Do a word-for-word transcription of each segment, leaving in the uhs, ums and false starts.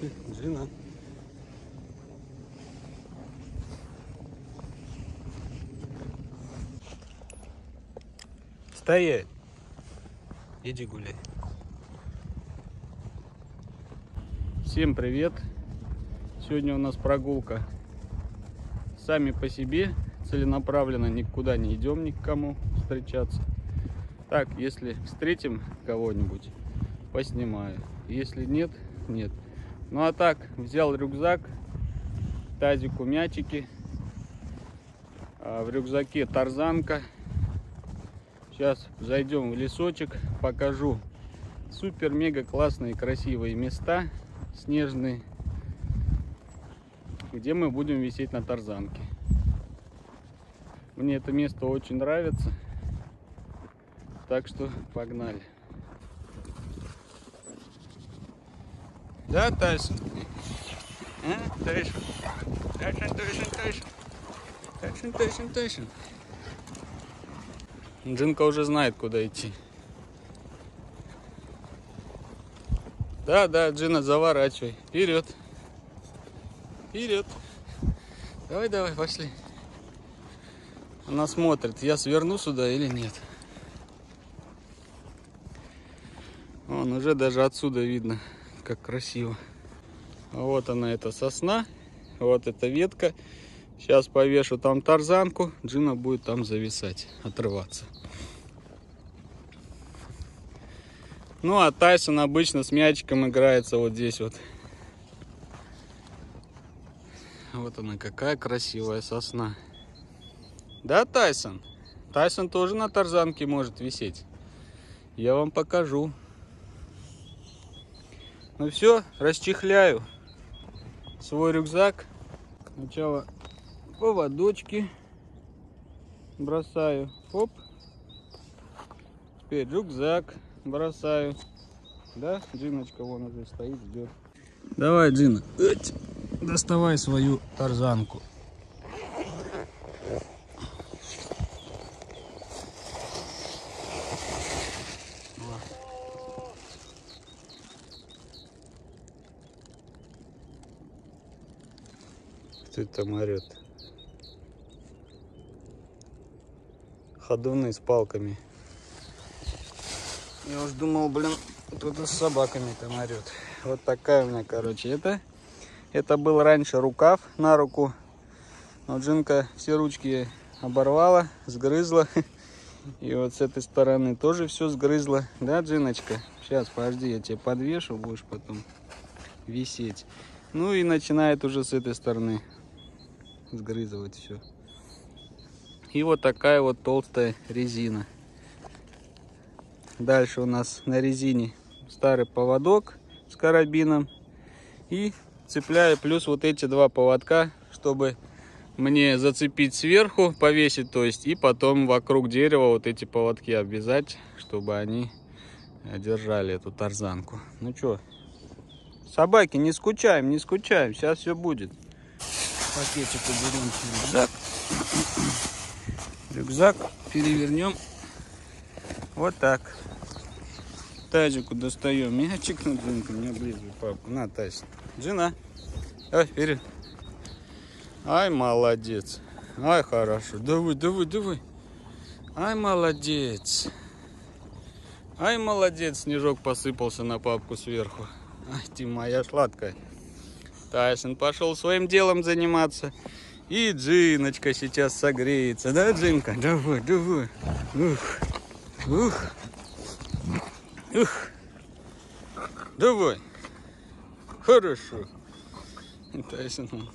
Нашли Джина. Стоять. Иди гуляй. Всем привет. Сегодня у нас прогулка сами по себе, целенаправленно, никуда не идем, ни к кому встречаться. Так, если встретим кого-нибудь, поснимаю. Если нет, нет. Ну а так, взял рюкзак, тазику мячики, а в рюкзаке тарзанка. Сейчас зайдем в лесочек, покажу супер-мега классные красивые места снежные, где мы будем висеть на тарзанке. Мне это место очень нравится, так что погнали. Да, Тайсон? А? Тайсон, Тайсон, Тайсон, Тайсон, Тайсон, Тайсон, Тайсон. Джинка уже знает, куда идти. Да, да, Джина, заворачивай. Вперед. Вперед. Давай, давай, пошли. Она смотрит, я сверну сюда или нет. Вон, уже даже отсюда видно, как красиво. Вот она, эта сосна. Вот эта ветка. Сейчас повешу там тарзанку. Джина будет там зависать, отрываться. Ну, а Тайсон обычно с мячиком играется вот здесь вот. Вот она, какая красивая сосна. Да, Тайсон? Тайсон тоже на тарзанке может висеть. Я вам покажу. Ну все, расчехляю свой рюкзак. Сначала поводочки бросаю. Оп. Теперь рюкзак бросаю. Да, Джиночка вон уже стоит, ждет. Давай, Джина, эть, доставай свою тарзанку. Кто там орет? Ходуны с палками. Я уж думал, блин, кто-то с собаками там орет. Вот такая у меня, короче, это. Это был раньше рукав на руку. Но Джинка все ручки оборвала, сгрызла. И вот с этой стороны тоже все сгрызла. Да, Джиночка? Сейчас, подожди, я тебе подвешу, будешь потом висеть. Ну и начинает уже с этой стороны сгрызывать все. И вот такая вот толстая резина. Дальше у нас на резине старый поводок с карабином. И цепляю плюс вот эти два поводка, чтобы мне зацепить сверху, повесить, то есть, и потом вокруг дерева вот эти поводки обвязать, чтобы они держали эту тарзанку. Ну что, собаки, не скучаем, не скучаем, сейчас все будет. Пакетик уберем в рюкзак. Рюкзак перевернем. Вот так. Тазику достаем. Мячик на Джинку, не облизывай папку. На, Тайсон. Джина. Давай вперед. Ай, молодец. Ай, хорошо. Давай, давай, давай. Ай, молодец. Ай, молодец. Снежок посыпался на папку сверху. Ай, ты моя сладкая. Тайсон пошел своим делом заниматься. И Джиночка сейчас согреется. Да, Джинка? Давай, давай. Ух. Ух. Ух. Давай. Хорошо. Тайсон.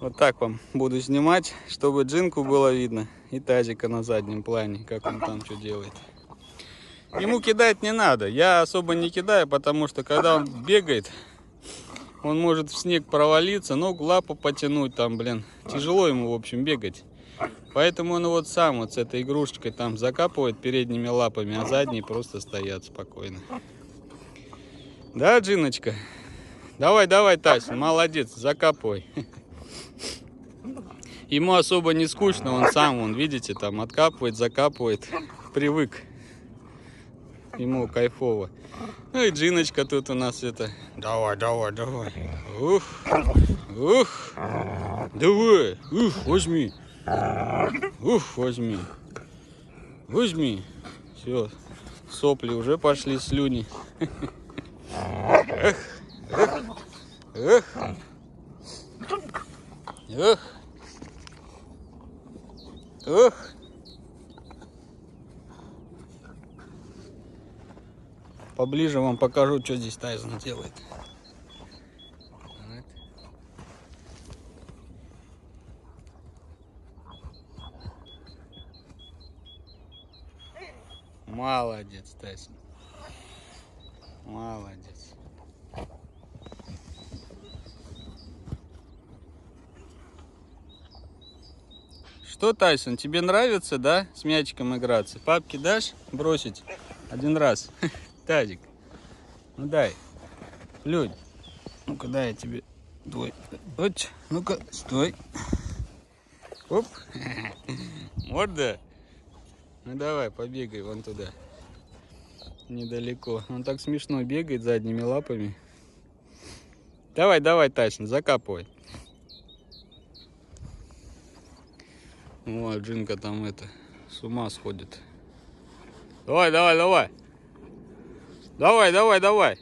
Вот так вам буду снимать, чтобы Джинку было видно. И тазика на заднем плане, как он там что делает. Ему кидать не надо. Я особо не кидаю, потому что когда он бегает, он может в снег провалиться, ногу, лапу потянуть там, блин. Тяжело ему, в общем, бегать. Поэтому он вот сам вот с этой игрушечкой там закапывает передними лапами, а задние просто стоят спокойно. Да, Джиночка? Давай, давай, Тайсон, молодец, закапывай. Ему особо не скучно, он сам, он, видите, там откапывает, закапывает, привык. ему кайфово. Ну и Джиночка тут у нас это. Давай, давай, давай. Ух, ух, давай, ух, возьми. Ух, возьми. Возьми. Все, сопли уже пошли, слюни. Эх, эх, эх. Эх. Эх. Поближе вам покажу, что здесь Тайсон делает. Молодец, Тайсон. Молодец. Что, Тайсон, тебе нравится, да, с мячиком играться? Папки дашь бросить один раз? Тазик, ну дай, плюнь. Ну-ка, дай я тебе твой. Вот, ну-ка, стой. Оп, морда. Ну давай, побегай вон туда. Недалеко. Он так смешно бегает задними лапами. Давай, давай, Тайсон, закапывай. О, Джинка там это, с ума сходит. Давай, давай, давай. Давай, давай, давай.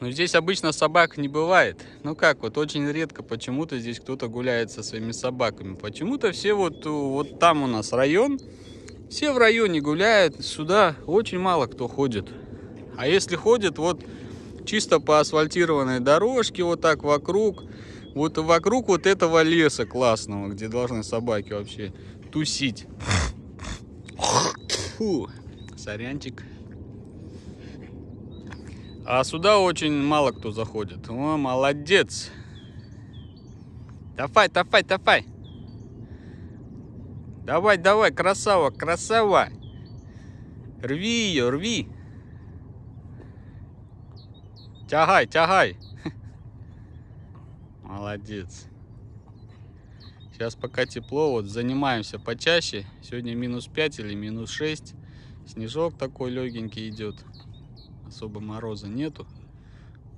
Ну, здесь обычно собак не бывает. Ну как, вот очень редко почему-то здесь кто-то гуляет со своими собаками. Почему-то все вот, вот там у нас район. Все в районе гуляют. Сюда очень мало кто ходит. А если ходит, вот чисто по асфальтированной дорожке, вот так вокруг. Вот вокруг вот этого леса классного, где должны собаки вообще тусить. Фу, сорянчик. А сюда очень мало кто заходит. О, молодец. Давай, давай, давай. Давай, давай, красава, красава. Рви ее, рви. Тягай, тягай. Молодец. Сейчас пока тепло, вот занимаемся почаще. Сегодня минус пять или минус шесть. Снежок такой легенький идет. Особо мороза нету.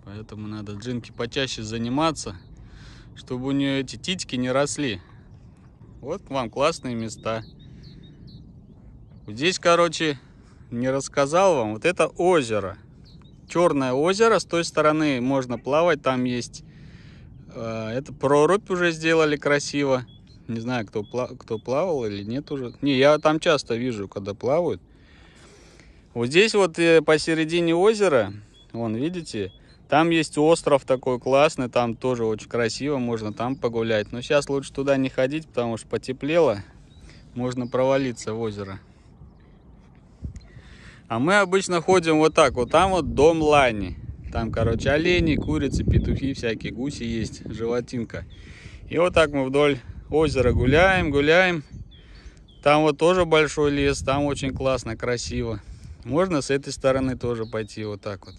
Поэтому надо Джинке почаще заниматься, чтобы у нее эти титьки не росли. Вот к вам классные места. Здесь, короче, не рассказал вам. Вот это озеро. Черное озеро. С той стороны можно плавать. Там есть... Это прорубь уже сделали красиво. Не знаю, кто, плав... кто плавал или нет уже. Не, я там часто вижу, когда плавают. Вот здесь вот посередине озера, вон, видите, там есть остров такой классный, там тоже очень красиво, можно там погулять. Но сейчас лучше туда не ходить, потому что потеплело, можно провалиться в озеро. А мы обычно ходим вот так, вот там вот дом Лани. Там, короче, олени, курицы, петухи, всякие гуси есть, животинка. И вот так мы вдоль озера гуляем, гуляем. Там вот тоже большой лес, там очень классно, красиво. Можно с этой стороны тоже пойти вот так вот.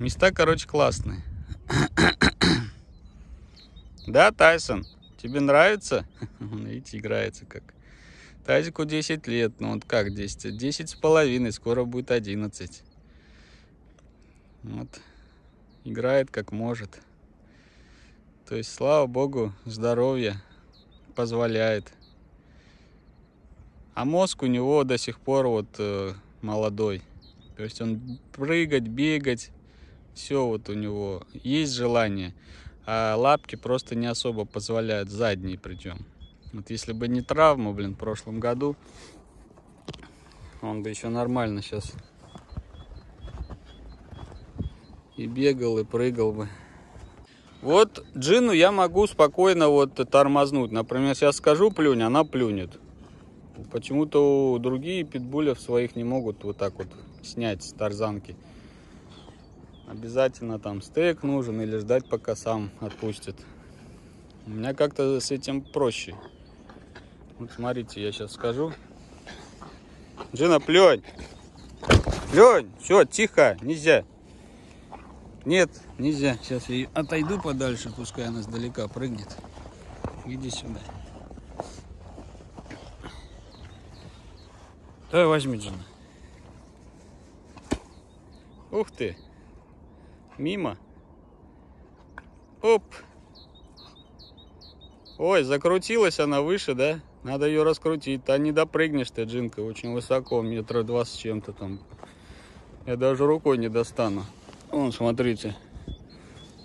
Места, короче, классные. Да, Тайсон, тебе нравится? Видите, играется как. Тазику десять лет, ну вот как десять? десять с половиной, скоро будет одиннадцать. Вот, играет как может. То есть, слава богу, здоровье позволяет. А мозг у него до сих пор вот э, молодой. То есть он прыгать, бегать, все вот у него есть желание. А лапки просто не особо позволяют, задние причем. Вот если бы не травма, блин, в прошлом году, он бы еще нормально сейчас... И бегал, и прыгал бы. Вот Джину я могу спокойно вот тормознуть. Например, сейчас скажу плюнь, она плюнет. Почему-то другие питбулев своих не могут вот так вот снять с тарзанки. Обязательно там стейк нужен или ждать, пока сам отпустит. У меня как-то с этим проще. Вот смотрите, я сейчас скажу. Джина, плюнь! Плюнь! Все, тихо, нельзя. Нет, нельзя. Сейчас я отойду подальше, пускай она сдалека прыгнет. Иди сюда. Давай возьми, Джина. Ух ты! Мимо. Оп! Ой, закрутилась она выше, да? Надо ее раскрутить. Та не допрыгнешь ты, Джинка, очень высоко, метра два с чем-то там. Я даже рукой не достану. Вон, смотрите.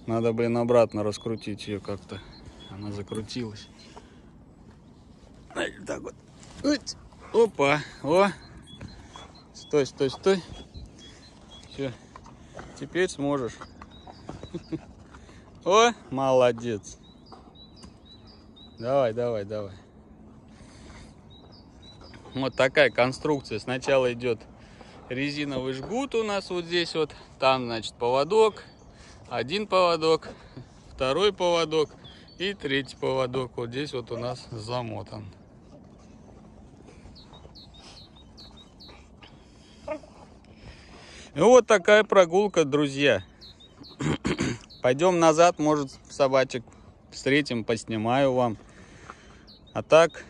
Надо, блин, обратно раскрутить ее как-то. Она закрутилась. Так вот. Опа! О! Стой, стой, стой. Все. Теперь сможешь. О, молодец. Давай, давай, давай. Вот такая конструкция. Сначала идет резиновый жгут у нас вот здесь вот. Там, значит, поводок. Один поводок, второй поводок и третий поводок. Вот здесь вот у нас замотан. И вот такая прогулка, друзья. Пойдем назад, может, собачек встретим, поснимаю вам. А так,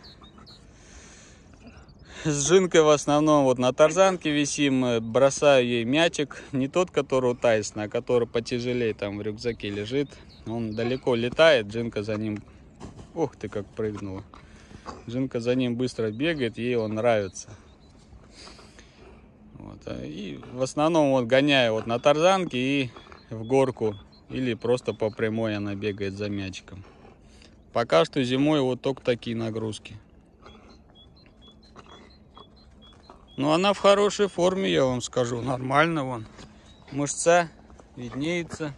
с Джинкой в основном вот на тарзанке висим, бросаю ей мячик. Не тот, который у Тайсона, а который потяжелее там в рюкзаке лежит. Он далеко летает, Джинка за ним... Ух ты, как прыгнула. Джинка за ним быстро бегает, ей он нравится. Вот. И в основном вот гоняю вот на тарзанке и в горку. Или просто по прямой она бегает за мячиком. Пока что зимой вот только такие нагрузки. Но она в хорошей форме, я вам скажу. Нормально вон. Мышца виднеется.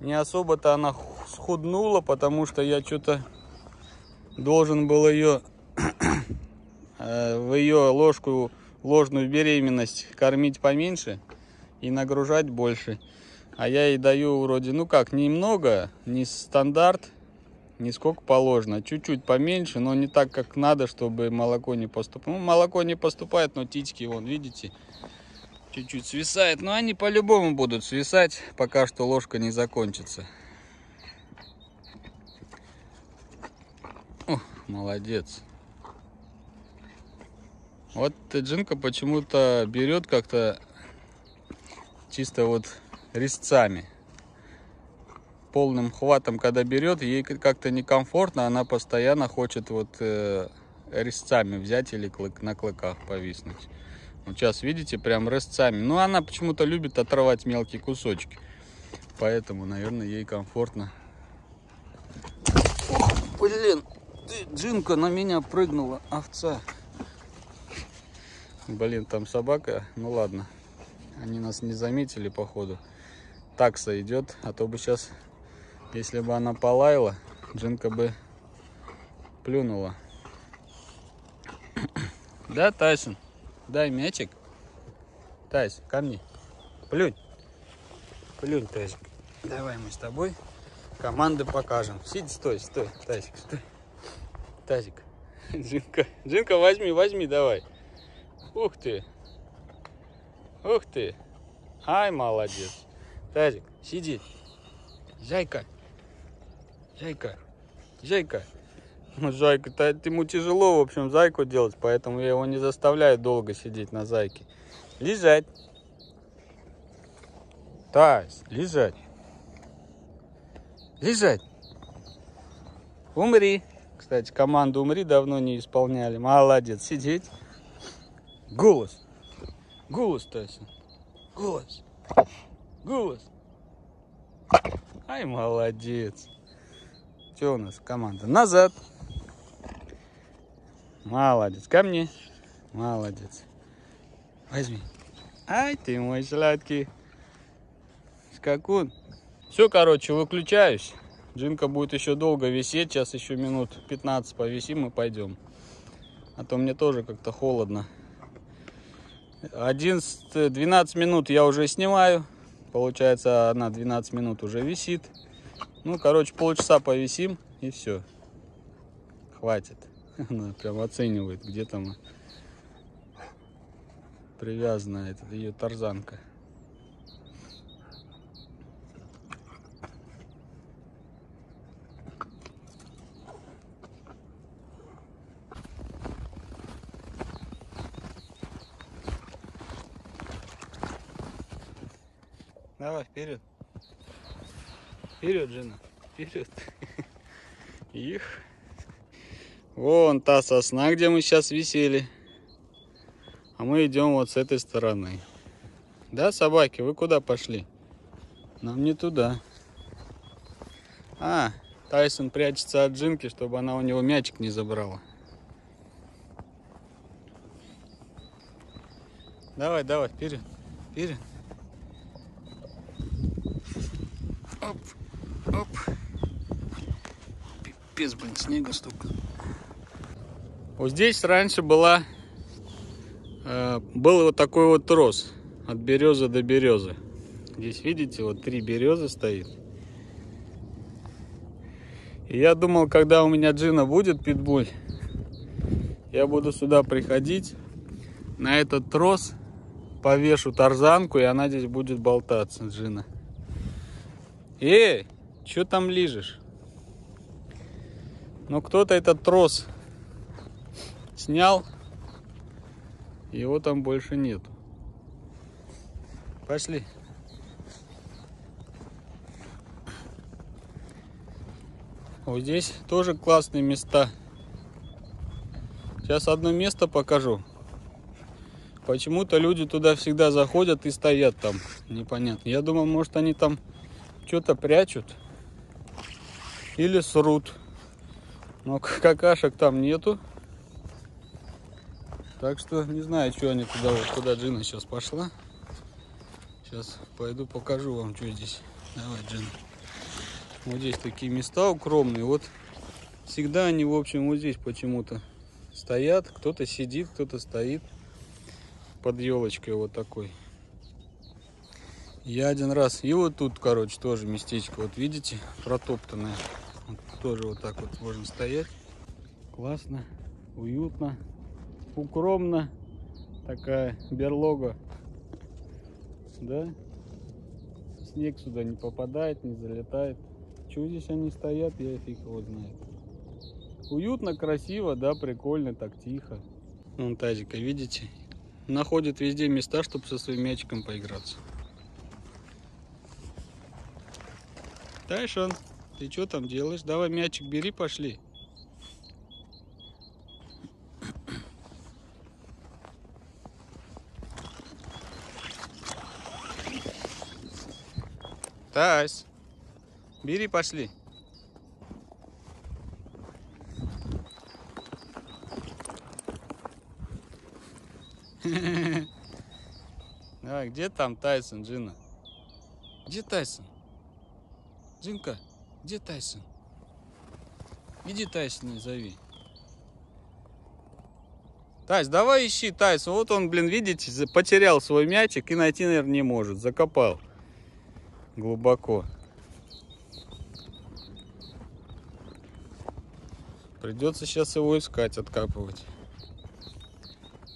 Не особо-то она схуднула, потому что я что-то должен был ее в ее ложку, ложную беременность кормить поменьше и нагружать больше. А я ей даю вроде, ну как, немного, не стандарт, не сколько положено. Чуть-чуть поменьше, но не так, как надо, чтобы молоко не поступало. Ну, молоко не поступает, но титьки, вон, видите, чуть-чуть свисает. Но они по-любому будут свисать, пока что ложка не закончится. О, молодец. Вот Джинка почему-то берет как-то чисто вот резцами. Полным хватом, когда берет, ей как-то некомфортно, она постоянно хочет вот э, резцами взять или клык, на клыках повиснуть. Вот сейчас, видите, прям резцами. Но она почему-то любит отрывать мелкие кусочки. Поэтому, наверное, ей комфортно. Ох, блин, ты, Джинка, на меня прыгнула, овца. Блин, там собака, ну ладно. Они нас не заметили, походу. Такса идет, а то бы сейчас, если бы она полаяла, Джинка бы плюнула. Да, Тайсон? Дай мячик. Тайс, ко мне. Плюнь. Плюнь, Тайсик. Давай мы с тобой команды покажем. Сиди, стой, стой, Тайсик, стой. Тайсик. Джинка, Джинка, возьми, возьми, давай. Ух ты. Ух ты. Ай, молодец. Тазик, сиди. Зайка. Зайка. Зайка. Ну, Зайка, ему тяжело, в общем, Зайку делать, поэтому я его не заставляю долго сидеть на Зайке. Лежать. Таз, лежать. Лежать. Умри. Кстати, команду «Умри» давно не исполняли. Молодец, сидеть. Голос. Голос, Тайсон. Голос. Голос. Ай, молодец. Что у нас? Команда. Назад. Молодец. Ко мне. Молодец. Возьми. Ай, ты мой сладкий скакун. Все, короче, выключаюсь. Джинка будет еще долго висеть. Сейчас еще минут пятнадцать повисим и пойдем. А то мне тоже как-то холодно. одиннадцать, двенадцать минут я уже снимаю. Получается, она двенадцать минут уже висит. Ну, короче, полчаса повисим и все. Хватит. Она прям оценивает, где там привязана эта ее тарзанка. Давай, вперед. Вперед, Джина. Вперед. Их. Вон та сосна, где мы сейчас висели. А мы идем вот с этой стороны. Да, собаки, вы куда пошли? Нам не туда. А, Тайсон прячется от Джинки, чтобы она у него мячик не забрала. Давай, давай, вперед, вперед. Оп, оп. Пипец, блин, снега столько. Вот здесь раньше была, э, был вот такой вот трос от березы до березы. Здесь, видите, вот три березы стоит. И я думал, когда у меня Джина будет, питбуль, я буду сюда приходить, на этот трос повешу тарзанку, и она здесь будет болтаться, Джина. Эй, что там лижешь? Но кто-то этот трос снял, его там больше нет. Пошли. Вот здесь тоже классные места. Сейчас одно место покажу. Почему-то люди туда всегда заходят и стоят там. Непонятно. Я думал, может, они там что-то прячут или срут. Но какашек там нету. Так что не знаю, что они туда, куда Джина сейчас пошла. Сейчас пойду покажу вам, что здесь. Давай, Джина. Вот здесь такие места укромные. Вот всегда они, в общем, вот здесь почему-то стоят. Кто-то сидит, кто-то стоит под елочкой вот такой. Я один раз. И вот тут, короче, тоже местечко. Вот видите, протоптанное. Вот тоже вот так вот можно стоять. Классно, уютно, укромно. Такая берлога. Да? Снег сюда не попадает, не залетает. Чего здесь они стоят, я фиг его знает. Уютно, красиво, да, прикольно, так тихо. Вон тазика, видите? Находит везде места, чтобы со своим мячиком поиграться. Тайсон, ты что там делаешь? Давай мячик бери, пошли. Тайс. Бери, пошли. Давай, где там Тайсон, Джина? Где Тайсон? Джинка, где Тайсон? Иди Тайсона зови. Тайс, давай ищи Тайсона. Вот он, блин, видите, потерял свой мячик и найти, наверное, не может. Закопал глубоко. Придется сейчас его искать, откапывать.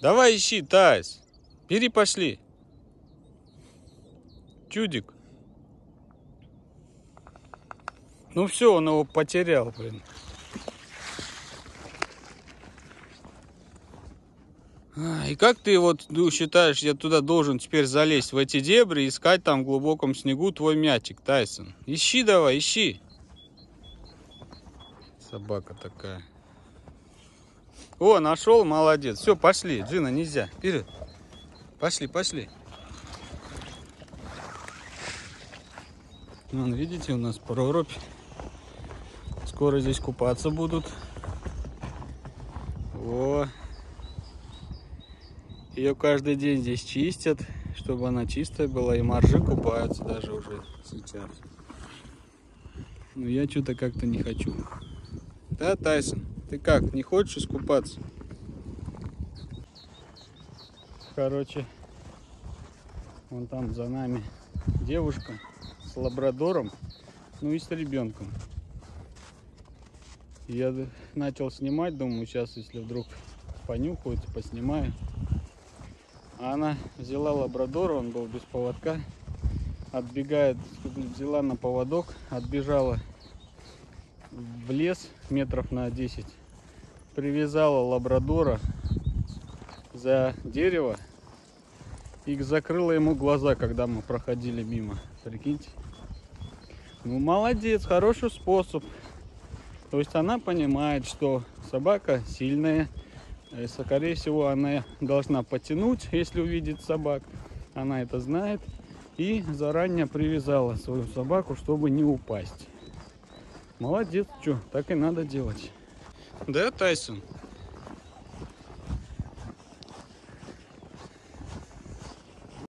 Давай ищи, Тайс. Бери, пошли. Чудик. Ну все, он его потерял, блин. И как ты вот ну, считаешь, я туда должен теперь залезть в эти дебри и искать там в глубоком снегу твой мячик, Тайсон? Ищи давай, ищи. Собака такая. О, нашел, молодец. Все, пошли. Джина, нельзя. Вперед. Пошли, пошли. Вон, видите, у нас прорубь. Скоро здесь купаться будут. О. Ее каждый день здесь чистят, чтобы она чистая была. И моржи купаются даже уже сейчас. Но я что-то как-то не хочу. Да, Тайсон, ты как, не хочешь искупаться? Короче, вон там за нами девушка с лабрадором, ну и с ребенком. Я начал снимать, думаю, сейчас, если вдруг понюхают, поснимаю. А она взяла лабрадора, он был без поводка, отбегает, взяла на поводок, отбежала в лес метров на десять, привязала лабрадора за дерево и закрыла ему глаза, когда мы проходили мимо. Прикиньте. Ну, молодец, хороший способ. То есть она понимает, что собака сильная. И, скорее всего, она должна потянуть, если увидит собак. Она это знает. И заранее привязала свою собаку, чтобы не упасть. Молодец, что, так и надо делать. Да, Тайсон?